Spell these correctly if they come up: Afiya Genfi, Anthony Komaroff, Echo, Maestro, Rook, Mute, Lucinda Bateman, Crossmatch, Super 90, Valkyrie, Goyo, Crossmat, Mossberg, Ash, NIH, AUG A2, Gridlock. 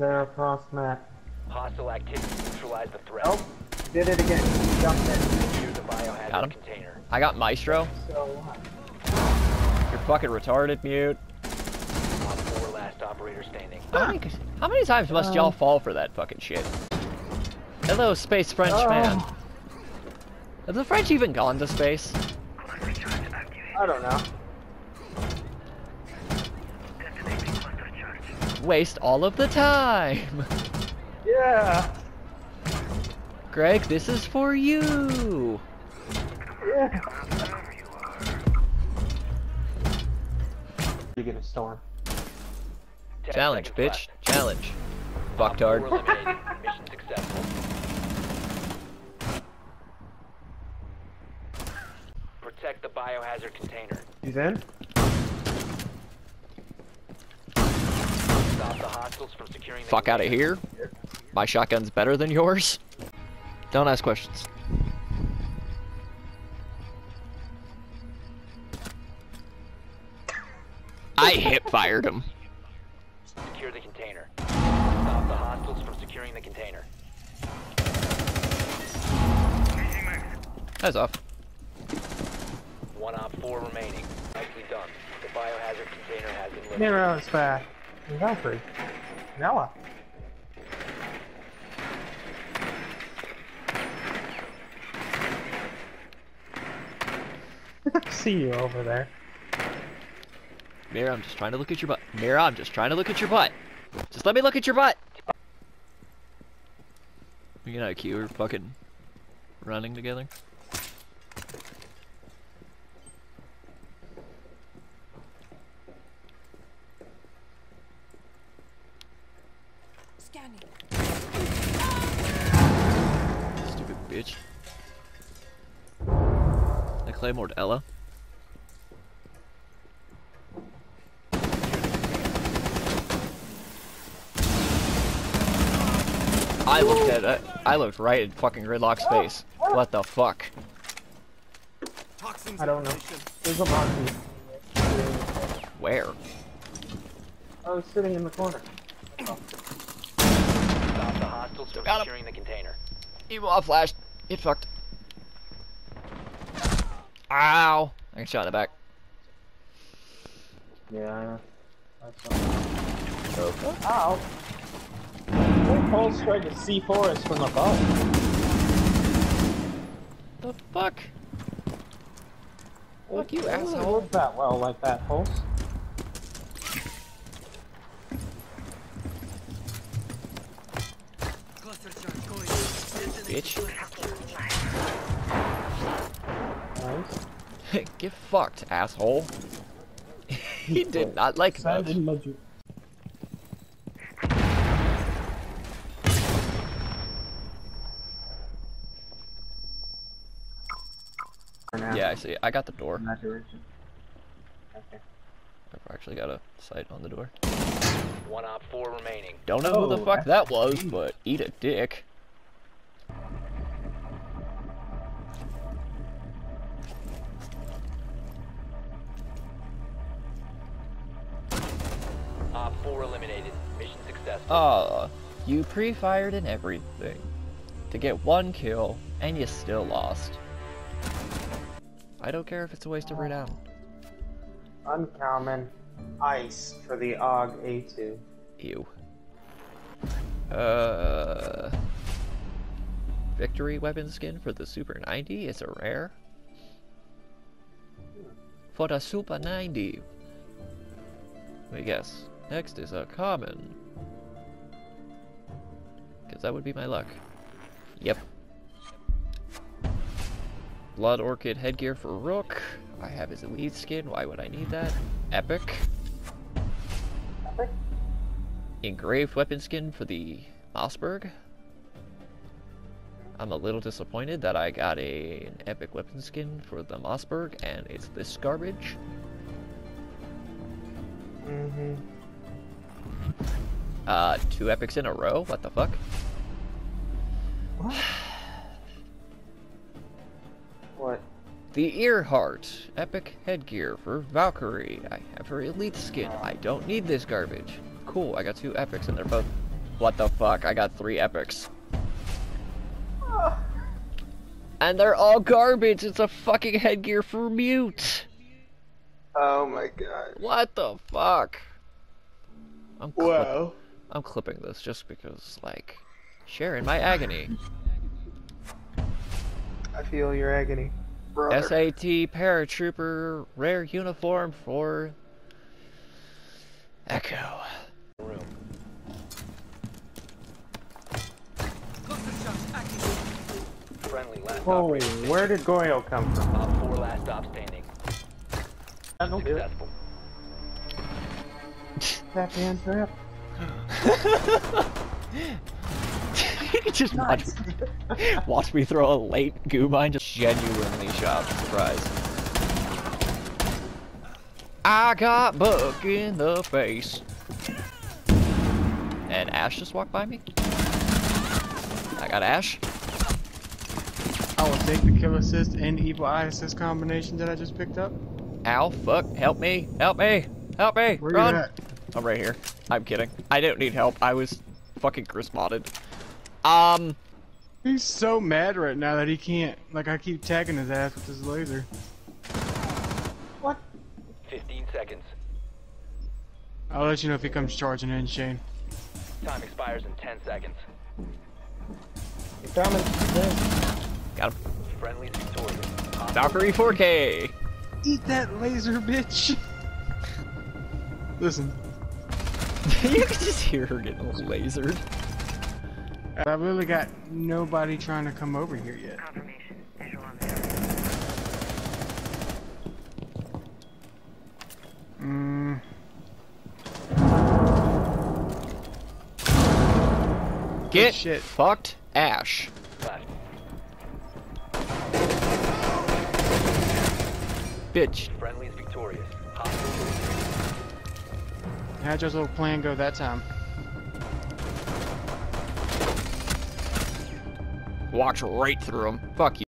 there, Crossmat. Hostile activity. Neutralize the threat. Oh, did it again. Jumped in. The biohazard got him. Container. I got Maestro. So you're fucking retarded, Mute. Four last operator standing. How many times must y'all fall for that fucking shit? Hello, space French man. Have the French even gone to space? I don't know. Waste all of the time. Yeah. Greg, this is for you. Yeah. You get a storm. Challenge, bitch. Left. Challenge. Fucktard. Mission successful. Protect the biohazard container. He's in? Stop the hostiles from securing the fuck out of here. My shotgun's better than yours. Don't ask questions. I hip-fired him. Secure the container. Stop the hostiles from securing the container. That's off. One op 4 remaining. Nicely done. The biohazard container has been liberated. Nero is back. Valkyrie. Nella. See you over there. Mira, I'm just trying to look at your butt. Mira, I'm just trying to look at your butt. Just let me look at your butt. You know, Q, we're fucking running together. Stupid bitch. I claymored Ella. I looked at I looked right at fucking Gridlock's face. What the fuck? I don't know. There's a monkey. Where? I was sitting in the corner. Still got him. The container. Evo flashed. It fucked. Ow! I can shot in the back. Yeah. Okay. Ow! What pole strike is C4 is from above? The fuck? Well, fuck you, asshole! Work that well like that, Pulse. Bitch. Nice. Get fucked, asshole. He did not like that. Yeah, I see. I got the door. Okay. I've actually got a sight on the door. One op 4 remaining. Don't know who the fuck that was, but eat a dick. Op 4 eliminated. Mission successful. You pre-fired and everything to get one kill, and you still lost. I don't care if it's a waste of renown. Uncommon ice for the AUG A2. Ew. Victory weapon skin for the Super 90 is a rare. For the Super 90. Let me guess. Next is a common. Because that would be my luck. Yep. Blood Orchid headgear for Rook. I have his elite skin. Why would I need that? Epic. Epic? Engraved weapon skin for the Mossberg. I'm a little disappointed that I got an epic weapon skin for the Mossberg, and it's this garbage. Mm-hmm. 2 epics in a row? What the fuck? What? What? The Earheart epic headgear for Valkyrie. I have her elite skin. I don't need this garbage. Cool, I got 2 epics and they're both What the fuck? I got 3 epics. And they're all garbage. It's a fucking headgear for Mute. Oh my god. What the fuck? I'm clipping this just because, like, sharing my agony. I feel your agony, brother. SAT paratrooper rare uniform for Echo. Holy, where did Goyo come from? Four last stop standing. I don't care. That damn trap. Just watch me throw a late goo mine. Just genuinely shocked. Surprise. I got booked in the face. And Ash just walked by me. I got Ash. I will take the kill assist and evil eye assist combination that I just picked up. Ow, fuck, help me, help me, help me, where run! You at? I'm right here. I'm kidding. I don't need help. I was fucking Crossmatted. He's so mad right now that he can't, like, I keep tagging his ass with his laser. What? 15 seconds. I'll let you know if he comes charging in, Shane. Time expires in 10 seconds. He's coming. Got him. Friendly victorious. Valkyrie 4K! Eat that laser, bitch! Listen. You can just hear her getting lasered. I've really got nobody trying to come over here yet. Confirmation. Visual on there. Get shit. Fucked, Ash. Bitch. Friendly's victorious. How'd your little plan go that time? Walks right through him. Fuck you.